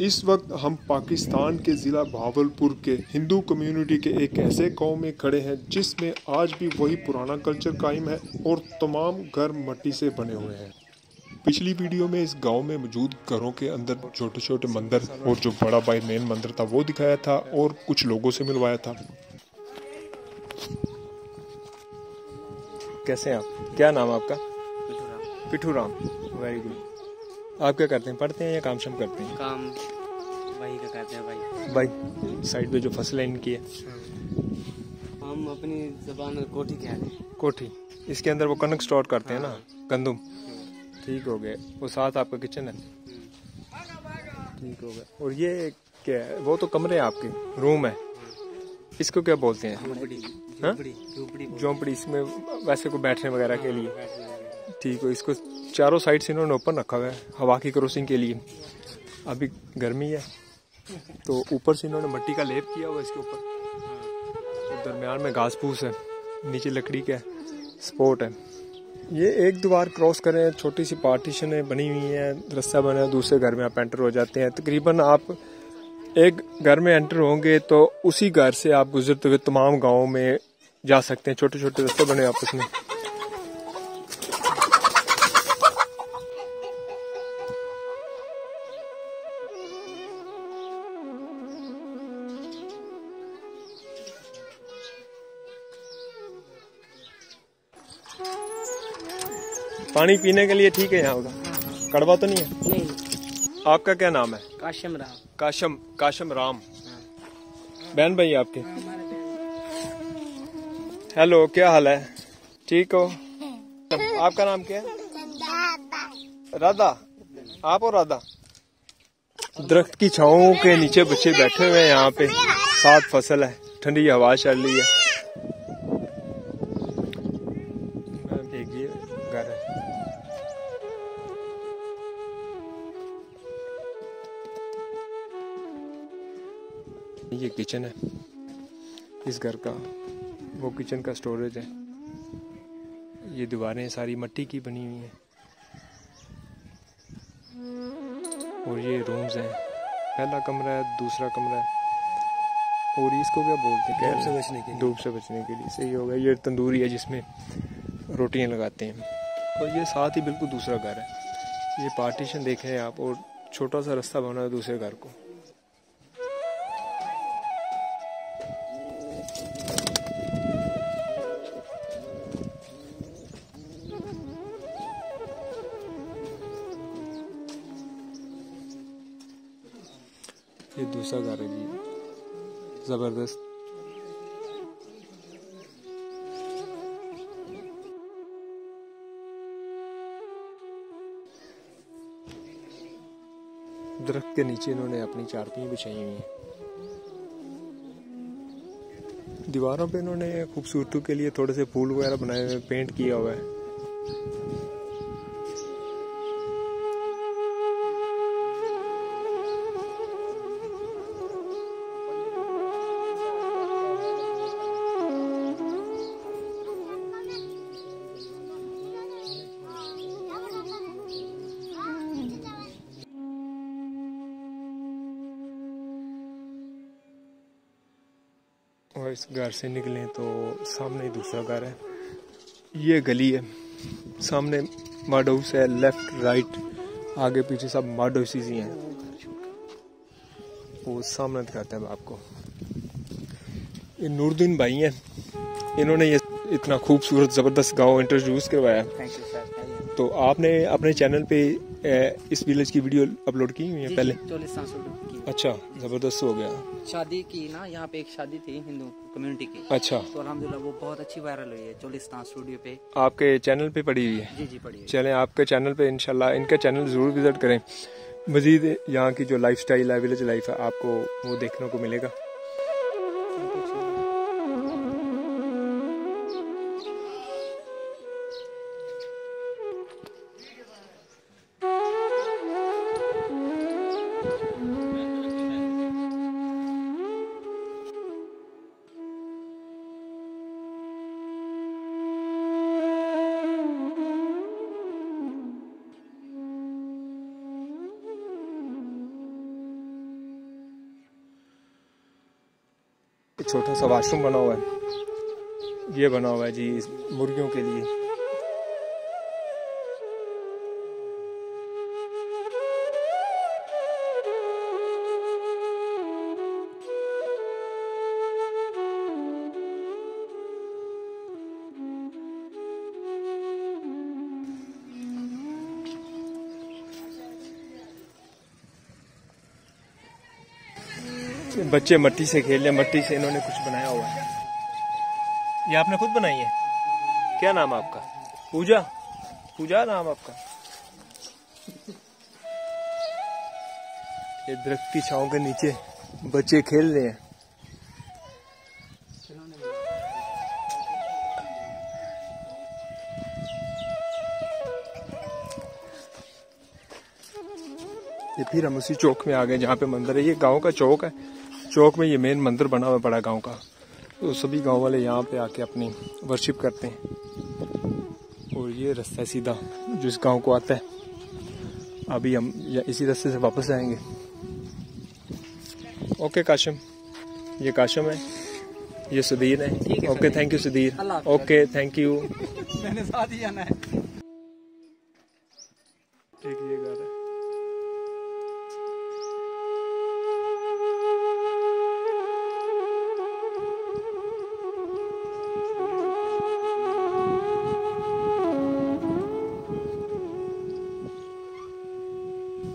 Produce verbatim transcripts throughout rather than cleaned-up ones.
इस वक्त हम पाकिस्तान के ज़िला बहावलपुर के हिंदू कम्युनिटी के एक ऐसे गांव में खड़े हैं जिसमें आज भी वही पुराना कल्चर कायम है और तमाम घर मट्टी से बने हुए हैं। पिछली वीडियो में इस गांव में मौजूद घरों के अंदर छोटे छोटे मंदिर और जो बड़ा भाई मेन मंदिर था वो दिखाया था और कुछ लोगों से मिलवाया था। कैसे हैं आप? क्या नाम आपका? पिठूराम। Very good. आप क्या करते हैं, पढ़ते हैं या काम शम करते हैं? काम भाई का करते हैं। भाई भाई साइड पे जो फसल है इनकी है। हम अपनी जबान में कोठी कहते हैं। कोठी, इसके अंदर वो कनक स्टोर करते हैं ना, गंदुम। ठीक हो गया। वो साथ आपका किचन है। ठीक हो गया। और ये क्या है? वो तो कमरे हैं आपके, रूम है। इसको क्या बोलते हैं? झोंपड़ी। इसमें वैसे को बैठने वगैरह के लिए। ठीक हो। इसको चारों साइड से इन्होंने ओपन रखा हुआ है हवा की क्रॉसिंग के लिए। अभी गर्मी है तो ऊपर से इन्होंने मट्टी का लेप किया हुआ इसके ऊपर, तो दरमियान में घास फूस है, नीचे लकड़ी का स्पॉट है। ये एक दीवार क्रॉस करें, छोटी सी पार्टीशनें बनी हुई हैं, रास्ता बना है, दूसरे घर में आप एंटर हो जाते हैं। तकरीबन आप एक घर में एंटर होंगे तो उसी घर से आप गुजरते हुए तमाम गाँव में जा सकते हैं। छोटे छोटे रास्ते बने आपस में। पानी पीने के लिए ठीक है यहाँ होगा? कड़वा तो नहीं है? नहीं। आपका क्या नाम है? काशिम राम। काशिम काशिम राम। बहन भाई आपके? हेलो, क्या हाल है? ठीक हो? आपका नाम क्या है? राधा। आप और राधा। दरख्त की छाओं के नीचे बच्चे बैठे हुए हैं यहाँ पे, साथ फसल है, ठंडी हवा चल रही है। ये किचन है इस घर का, वो किचन का स्टोरेज है। ये दीवारें सारी मट्टी की बनी हुई हैं और ये रूम्स हैं। पहला कमरा है, दूसरा कमरा है। और इसको क्या बोलते हैं? धूप से बचने के लिए। धूप से बचने के लिए सही होगा। ये तंदूरी है जिसमें रोटियां लगाते हैं। और ये साथ ही बिल्कुल दूसरा घर है। ये पार्टीशन देखें आप और छोटा सा रास्ता बना है दूसरे घर को। ये दूसरा घर है जी, जबरदस्त। दरख्त के नीचे इन्होंने अपनी चारपाई बिछाई हुई है। दीवारों पे इन्होंने खूबसूरती के लिए थोड़े से फूल वगैरह बनाए हुए, पेंट किया हुआ है। और इस घर से निकलें तो सामने दूसरा घर है। ये गली है, सामने मड हाउस है, लेफ्ट राइट आगे पीछे सब मड हाउसेस ही हैं। वो सामने दिखाते हैं आपको। ये नूरदीन भाई हैं, इन्होंने ये इतना खूबसूरत ज़बरदस्त गांव इंट्रोड्यूस करवाया। Thank you sir. तो आपने अपने चैनल पे इस विलेज की वीडियो अपलोड की हुई है पहले? चोलिस्तान स्टूडियो। अच्छा, जबरदस्त हो गया। शादी की ना यहाँ पे एक शादी थी हिंदू कम्युनिटी की। अच्छा। तो अल्हम्दुलिल्लाह वो बहुत अच्छी वायरल हुई है चोलिस्तान स्टूडियो पे। आपके चैनल पे पड़ी हुई है? जी जी पड़ी है। चलें आपके चैनल पे इंशाल्लाह, इनका चैनल जरूर विजिट करें। मजीद यहाँ की जो लाइफस्टाइल है, विलेज लाइफ है, आपको वो देखने को मिलेगा। एक छोटा सा वाशरूम बना हुआ है, ये बना हुआ है जी मुर्गियों के लिए। बच्चे मट्टी से खेल रहे हैं, मट्टी से इन्होंने कुछ बनाया हुआ है। ये आपने खुद बनाई है? क्या नाम है आपका? पूजा। पूजा नाम आपका। ये दरख्त की छांव के नीचे बच्चे खेल रहे हैं। ये फिर हम उसी चौक में आ गए जहाँ पे मंदिर है। ये गांव का चौक है, चौक में ये मेन मंदिर बना हुआ है बड़ा गांव का, तो सभी गांव वाले यहाँ पे आके अपनी वर्शिप करते हैं। और ये रास्ता है सीधा जो इस गांव को आता है। अभी हम इसी रास्ते से वापस आएंगे। ओके काशिम, ये काशिम है, ये सुधीर है। Okay thank you Sudhir, okay thank you. मैंने साथ ही जाना है।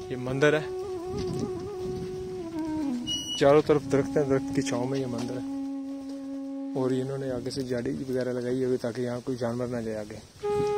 ये मंदिर है, चारों तरफ दरख्त है, दरख्त की छांव में ये मंदिर है। और इन्होंने आगे से जाली वगैरह लगाई होगी ताकि यहाँ कोई जानवर ना जाए आगे।